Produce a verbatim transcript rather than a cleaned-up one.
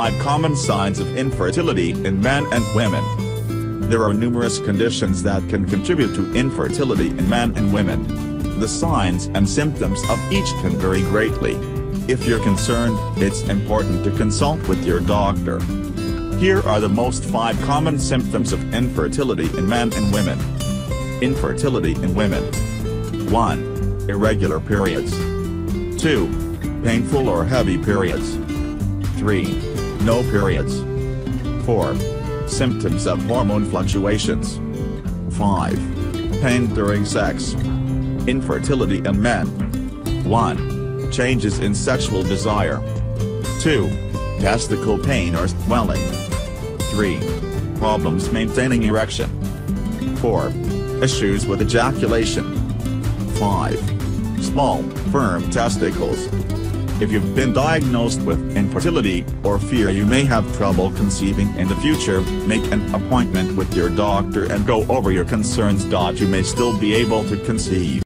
five common signs of infertility in men and women. There are numerous conditions that can contribute to infertility in men and women. The signs and symptoms of each can vary greatly. If you're concerned, it's important to consult with your doctor. Here are the most five common symptoms of infertility in men and women. Infertility in women. one. Irregular periods. two. Painful or heavy periods. three. No periods. four. Symptoms of hormone fluctuations. five. Pain during sex. Infertility in men. one. Changes in sexual desire. two. Testicle pain or swelling. three. Problems maintaining erection. four. Issues with ejaculation. five. Small, firm testicles. If you've been diagnosed with infertility, or fear you may have trouble conceiving in the future, make an appointment with your doctor and go over your concerns. You may still be able to conceive.